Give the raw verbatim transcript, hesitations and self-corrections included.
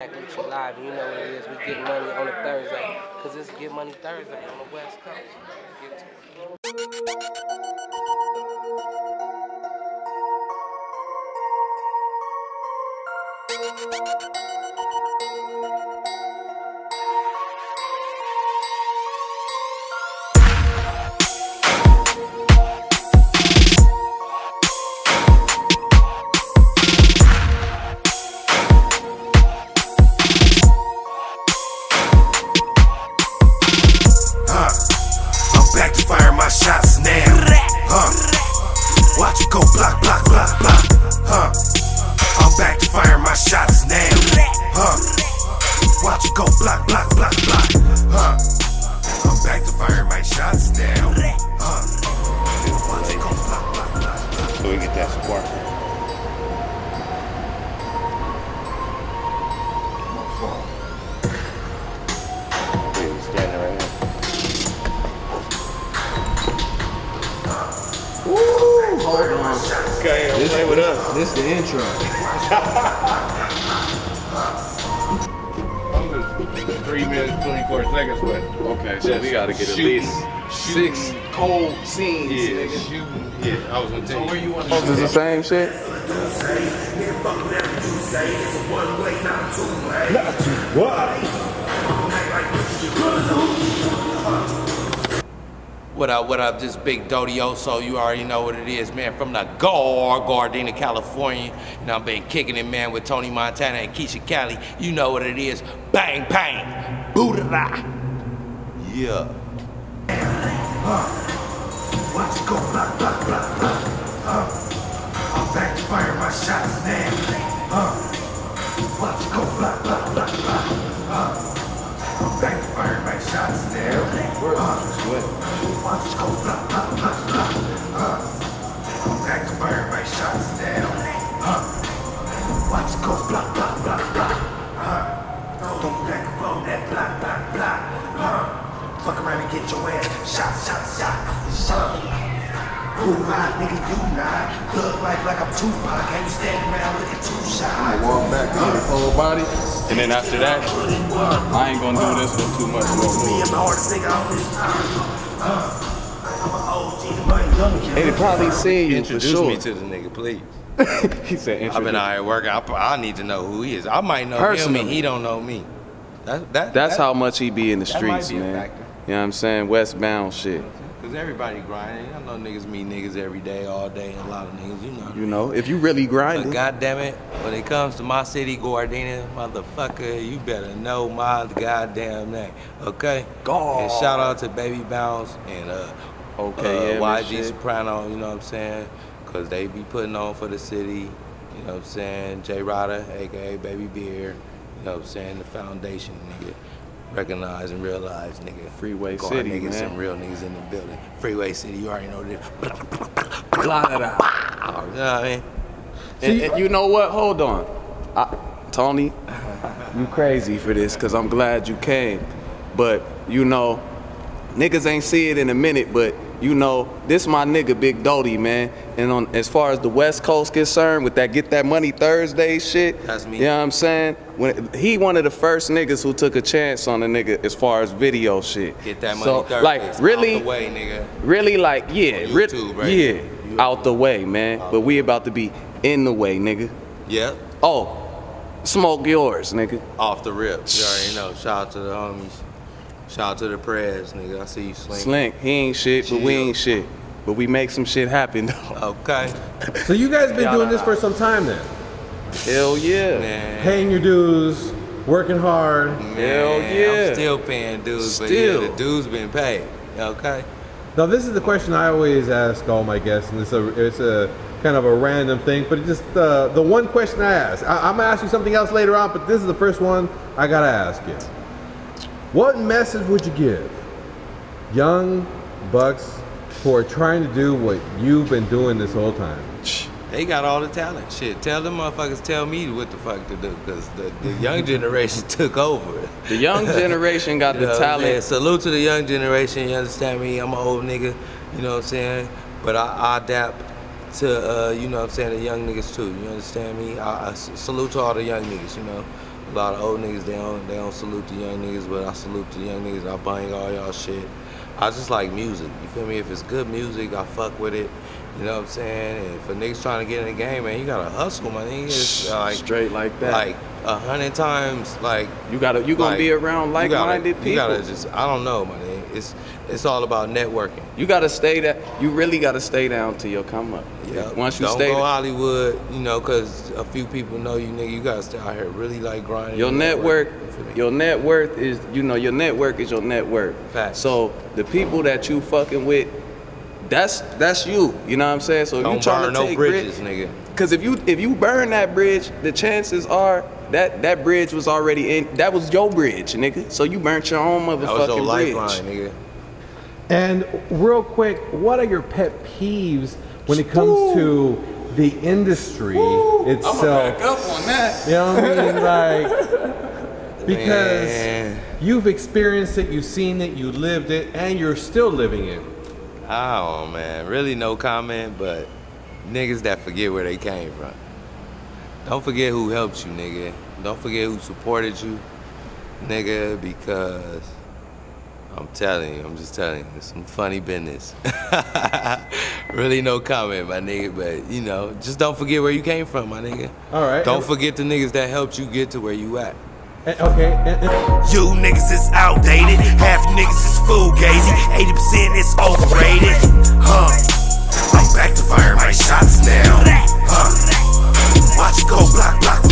Back with you live, and you know what it is, we get money on a Thursday, because it's Get Money Thursday on the West Coast. Get this the intro. Three minutes, twenty-four seconds left. Okay, so just we gotta get shooting, at least shooting, six cold scenes. Yeah, nigga. Shooting. Yeah, I was gonna tell you. So where you want to oh, is the same shit? Not too what? What up, what up, this Big Doty, so you already know what it is, man, from the Gar, Gardena, California, and I've been kicking it, man, with Tony Montana and Keisha Kelly. You know what it is, bang, bang, boo-da-da, yeah. Huh. Watch it go, blah, blah, blah, blah, huh. I'm back to fire my shots now, huh. Watch it go, blah, blah, blah, blah, huh. I'm back to fire my shots now. Uh, watch it go blah blah blah blah. Uh, I'm back to fire my shots now. Uh, watch it go blah blah blah blah. Uh, don't back up on that blah blah blah. Uh, fuck around and get your ass shot shot shot shot. Who hot nigga you not? Look like like I'm Tupac. Can't you stand around looking too shy? Walk back to the whole body. And then after that, I ain't gonna do this one too much more. Hey, they probably seen you for sure. Introduce me to the nigga, please. He said, introduce. I've been out here working. I, I need to know who he is. I might know personally. Him and he don't know me. That, that, That's that, how much he be in the streets, man. You know what I'm saying? Westbound shit. Cause everybody grinding. I know niggas meet niggas every day, all day. And a lot of niggas, you know. You know, if you really grinding. But goddamn it, when it comes to my city, Gardena, motherfucker, you better know my goddamn name, okay? God. And shout out to Baby Bounce and uh, okay, uh, yeah, Y G Soprano. You know what I'm saying? Cause they be putting on for the city. You know what I'm saying? Jay Rada, aka Baby Beer. You know what I'm saying? The Foundation, nigga. Recognize and realize, nigga. Freeway Guard City, niggas, man. Some real niggas in the building. Freeway City, you already know this. Blah, blah, blah, blah, blah. You know what I mean? And, and you know what? Hold on. I, Tony, you crazy for this, because I'm glad you came. But, you know, niggas ain't see it in a minute, but, you know, this my nigga, Big Doty, man. And on as far as the West Coast concerned, with that Get That Money Thursday shit, that's me. You know what I'm saying? When he one of the first niggas who took a chance on a nigga as far as video shit. Get That Money so, Thursday. Like really, out the way, nigga. Really, like yeah, YouTube, right? Yeah, YouTube. Out the way, man. But we about to be in the way, nigga. Yeah. Oh, smoke yours, nigga. Off the rip. You already know. Shout out to the homies. Shout out to the Prez, nigga. I see you slink. Slink. He ain't shit, but Chill. We ain't shit. But we make some shit happen, though. Okay. So you guys been doing this for some time then? Hell yeah. Man. Paying your dues, working hard. Man, hell yeah. I'm still paying dues, still. But yeah, the dues been paid. Okay. Now this is the question I always ask all my guests, and it's a it's a kind of a random thing, but it's just uh, the one question I ask. I, I'm gonna ask you something else later on, but this is the first one I gotta ask you. What message would you give young bucks who are trying to do what you've been doing this whole time? They got all the talent. Shit, tell them motherfuckers, tell me what the fuck to do, because the, the young generation took over. The young generation got you the know, talent. Man, salute to the young generation, you understand me? I'm an old nigga, you know what I'm saying? But I, I adapt to, uh, you know what I'm saying, the young niggas too, you understand me? I, I salute to all the young niggas, you know? a lot of old niggas, they don't, they don't salute the young niggas, but I salute the young niggas. I bang all y'all shit. I just like music, you feel me? If it's good music, I fuck with it. You know what I'm saying? And if a nigga's trying to get in the game, man, you gotta hustle, my nigga. It's like, straight like that. Like a hundred times, like you gotta, you gonna like, be around like-minded you gotta, people. You gotta just, I don't know, my nigga. It's it's all about networking. You gotta stay that. You really gotta stay down till you come up. Yeah. Once you don't stay go Hollywood, you know, cause a few people know you, nigga. You gotta stay out here really like grinding. Your network, network your net worth is, you know, your network is your net worth. Facts. So the people that you fucking with. That's that's you, you know what I'm saying? So don't you burn to take no bridges, bridge, nigga. Cause if you if you burn that bridge, the chances are that that bridge was already in. That was your bridge, nigga. So you burnt your own motherfucking that was your bridge. Lifeline, nigga. And real quick, what are your pet peeves when it comes Ooh. to the industry Ooh. itself? I'm gonna back up on that. You know what I mean? Like because Man. you've experienced it, you've seen it, you lived it, and you're still living it. Oh man, really no comment, but niggas that forget where they came from. Don't forget who helped you, nigga. Don't forget who supported you, nigga, because I'm telling you, I'm just telling you, it's some funny business. Really no comment, my nigga, but you know, just don't forget where you came from, my nigga. All right. Don't forget the niggas that helped you get to where you at. Okay. You niggas is outdated. Half niggas is food gazing. eighty percent is overrated. Huh. I'm back to firing my shots now. Huh. Watch it go block, block.